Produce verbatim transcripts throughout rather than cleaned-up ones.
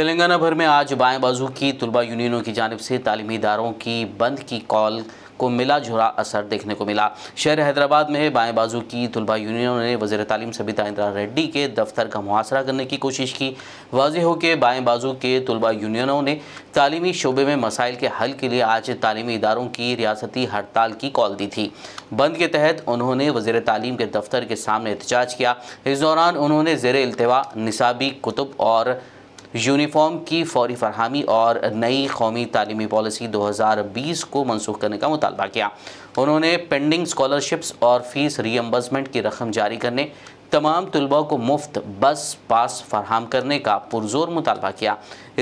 तेलंगाना भर में आज बाएं बाजू की तुलबा यूनियनों की जानिब से तालीमी इदारों की बंद की कॉल को मिला जुला असर देखने को मिला। शहर हैदराबाद में बाएं बाजू की तुलबा यूनियनों ने वज़ीर तालीम सबिता इंदिरा रेड्डी के दफ्तर का मुहासरा करने की कोशिश की। वाज़ेह हो कि बाएं बाजू के तुलबा यूनियनों ने तालीमी शोबे में मसाइल के हल के लिए आज तालीमी इदारों की रियासती हड़ताल की कॉल दी थी। बंद के तहत उन्होंने वज़ीर तालीम के दफ्तर के सामने एहतजाज किया। इस दौरान उन्होंने ज़ेर इल्तिवा निसाबी कुतुब और यूनिफॉर्म की फौरी फरहामी और नई कौमी तालीमी पॉलिसी दो हज़ार बीस को मनसूख करने का मुतालबा किया। उन्होंने पेंडिंग स्कॉलरशिप्स और फीस रीएम्बर्समेंट की रकम जारी करने, तमाम तलबा को मुफ्त बस पास फरहम करने का पुरजोर मुतालबा किया।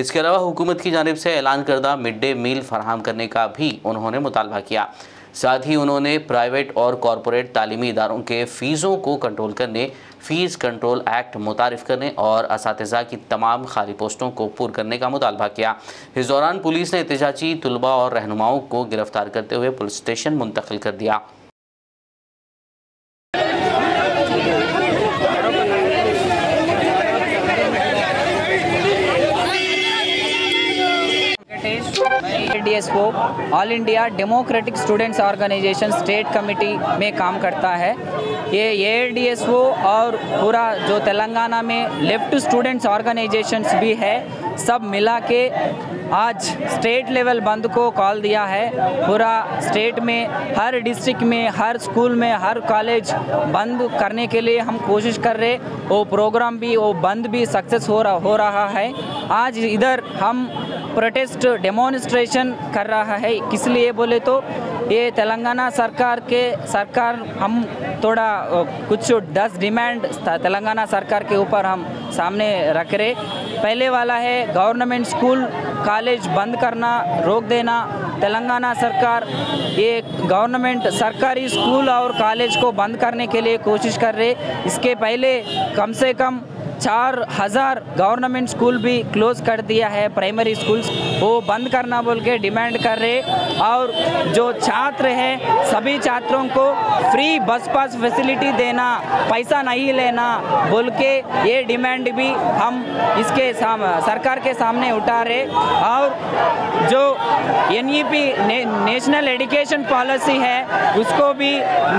इसके अलावा हुकूमत की जानिब से ऐलान करदा मिड डे मील फरहम करने का भी उन्होंने मुतालबा किया। साथ ही उन्होंने प्राइवेट और कॉरपोरेट तालीमी इदारों के फ़ीसों को कंट्रोल करने, फ़ीस कंट्रोल एक्ट मुतारिफ करने और असातिज़ा की तमाम खाली पोस्टों को पूर करने का मुतालबा किया। इस दौरान पुलिस ने एहतजाजी तुलबा और रहनुमाओं को गिरफ्तार करते हुए पुलिस स्टेशन मुंतकिल कर दिया। AIDSO all India democratic students organisation state committee में काम करता है। ये एआईडीएसओ और पूरा जो तेलंगाना में लेफ्ट स्टूडेंट्स ऑर्गेनाइजेशंस भी है, सब मिला के आज स्टेट लेवल बंद को कॉल दिया है। पूरा स्टेट में हर डिस्ट्रिक्ट में हर स्कूल में हर कॉलेज बंद करने के लिए हम कोशिश कर रहे, वो प्रोग्राम भी वो बंद भी सक्सेस हो रहा हो रहा है। आज इधर हम प्रोटेस्ट डेमोन्स्ट्रेशन कर रहा है, किस लिए बोले तो ये तेलंगाना सरकार के सरकार हम थोड़ा कुछ दस डिमांड तेलंगाना सरकार के ऊपर हम सामने रख रहे। पहले वाला है गवर्नमेंट स्कूल कॉलेज बंद करना, रोक देना। तेलंगाना सरकार ये गवर्नमेंट सरकारी स्कूल और कॉलेज को बंद करने के लिए कोशिश कर रहे। इसके पहले कम से कम चार हज़ार गवर्नमेंट स्कूल भी क्लोज़ कर दिया है, प्राइमरी स्कूल्स वो बंद करना बोल के डिमांड कर रहे। और जो छात्र हैं सभी छात्रों को फ्री बस पास फैसिलिटी देना, पैसा नहीं लेना बोल के ये डिमांड भी हम इसके साम, सरकार के सामने उठा रहे। और जो एन ई पी ने, नेशनल एजुकेशन पॉलिसी है उसको भी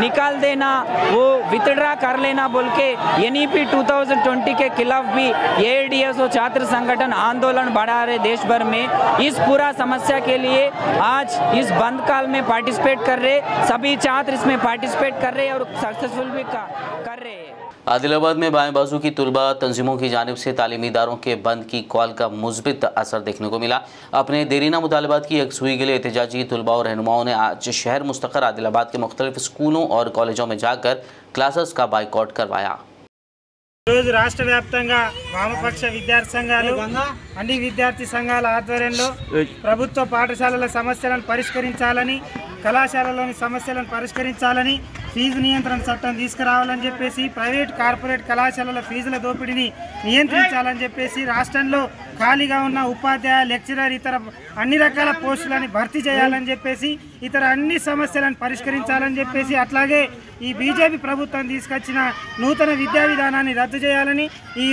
निकाल देना, वो विथड्रा कर लेना बोल के एन ई पी दो हज़ार बीस के खिलाफ भी एआईडीएसओ छात्र संगठन आंदोलन बढ़ा रहे देश भर में। इस पूरा समस्या के लिए आज इस बंद काल में पार्टिसिपेट कर रहे सभी छात्र, इसमें पार्टिसिपेट कर रहे और सक्सेसफुल भी कर रहे हैं। आदिलाबाद में बाएं बाजू की तुलबा तंजीमों की जानिब से तालीमी इदारों के बंद की कॉल का मुस्बित असर देखने को मिला। अपने देरीना मुतालबात की यकसुई के लिए एहतजाजी तुलबा और रहनुमाओं ने आज शहर मुस्तक़र आदिलाबाद के मुख्तलिफ स्कूलों और कॉलेजों में जाकर क्लासेस का बाइकॉट करवाया। राष्ट्र व्याप्त वामपक्ष विद्यार्थी संघालु अन्नी विद्यार्थी संघाल आध्वर्यंलो प्रभुत्व पाठशालल समस्यलनु परिष्करिंचालनी कलाशाललोनि समस्यलनु परिष्करिंचालनी फीजु नियंत्रण चट्टं तीसुकुरावाలని చెప్పేసి ప్రైవేట్ కార్పొరేట్ కళాశాలల ఫీజుల దోపిడీని నియంత్రించాలని చెప్పేసి రాష్ట్రంలో ఖాళీగా ఉన్న ఉపాధ్యాయ లెక్చరర్ ఇతర అన్ని రకాల పోస్టులను భర్తీ చేయాలని చెప్పేసి ఇతర అన్ని సమస్యలను పరిష్కరించాలని చెప్పేసి అట్లాగే ఈ బీజేపీ ప్రభుత్వం తీసుకొచ్చిన నూతన విద్యా విధానాన్ని రద్దు చేయాలని ఈ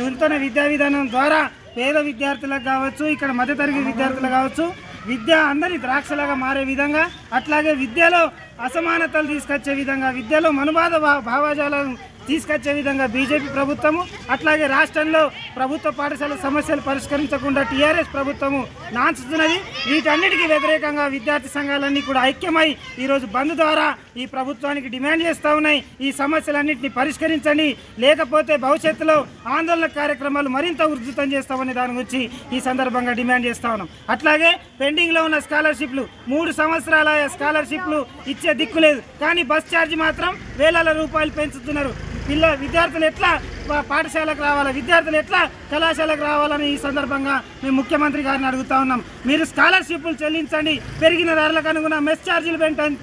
నూతన విద్యా విధానం ద్వారా పేద విద్యార్థులకు కావచ్చు ఇక్కడ మధ్యతరగతి విద్యార్థులకు కావచ్చు విద్య అందరి ద్రాక్షలాగా మారే విధంగా అట్లాగే విద్యలో అసమానతలు తీసుకొచ్చే విధంగా విద్యలో మనుబాధ భావజాలను తీసుకొచ్చే విధంగా బీజేపీ ప్రభుత్వము అట్లాగే రాష్ట్రంలో ప్రభుత్వ పాఠశాల సమస్యలు పరిష్కరించకుండా టీఆర్ఎస్ ప్రభుత్వము నాంచుతున్నది. వీటన్నిటికీ వ్యతిరేకంగా విద్యార్థి సంఘాలన్నీ కూడా ఐక్యమై ఈరోజు బంద్ ద్వారా ఈ ప్రభుత్వానికి డిమాండ్ చేస్తూ ఉన్నాయి, ఈ సమస్యలన్నింటినీ పరిష్కరించండి, లేకపోతే భవిష్యత్తులో ఆందోళన కార్యక్రమాలు మరింత ఉధృతం చేస్తామని దాని గురించి ఈ సందర్భంగా డిమాండ్ చేస్తూ ఉన్నాం. అట్లాగే పెండింగ్లో ఉన్న స్కాలర్షిప్లు మూడు సంవత్సరాల స్కాలర్షిప్లు ఇచ్చే దిక్కు లేదు, కానీ బస్ ఛార్జ్ మాత్రం వేలాల రూపాయలు పెంచుతున్నారు. పిల్ల విద్యార్థులు ఎట్లా పాఠశాలకు రావాలా, విద్యార్థులు ఎట్లా కళాశాలకు రావాలని ఈ సందర్భంగా మేము ముఖ్యమంత్రి గారిని అడుగుతా ఉన్నాం. మీరు స్కాలర్షిప్లు చెల్లించండి, పెరిగిన ధరలకు అనుగుణ మెస్ ఛార్జీలు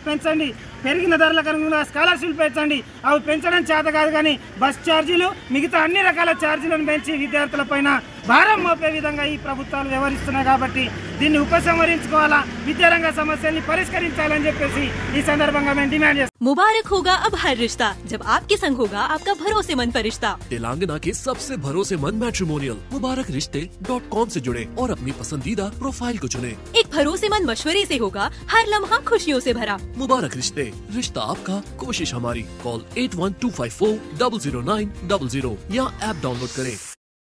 పెంచండి, పెరిగిన ధరలకు అనుగుణ స్కాలర్షిప్లు పెంచండి. అవి పెంచడం చేత కాదు కానీ బస్ ఛార్జీలు మిగతా అన్ని రకాల ఛార్జీలను పెంచి విద్యార్థుల పైన భారం మోపే విధంగా ఈ ప్రభుత్వాలు వ్యవహరిస్తున్నాయి కాబట్టి దీన్ని ఉపసంహరించుకోవాలా, విద్యారంగ సమస్యల్ని పరిష్కరించాలని చెప్పేసి ఈ సందర్భంగా మేము డిమాండ్ చేస్తాం। मुबारक होगा अब हर रिश्ता जब आपके संग होगा आपका भरोसेमंद फरिश्ता। तेलंगाना के सबसे भरोसेमंद मैट्रिमोनियल मुबारक रिश्ते डॉट कॉम से जुड़े और अपनी पसंदीदा प्रोफाइल को चुने। एक भरोसेमंद मशवरे से होगा हर लम्हा खुशियों से भरा। मुबारक रिश्ते, रिश्ता आपका, कोशिश हमारी। Call eight one two five four double zero nine double zero या ऐप डाउनलोड करें।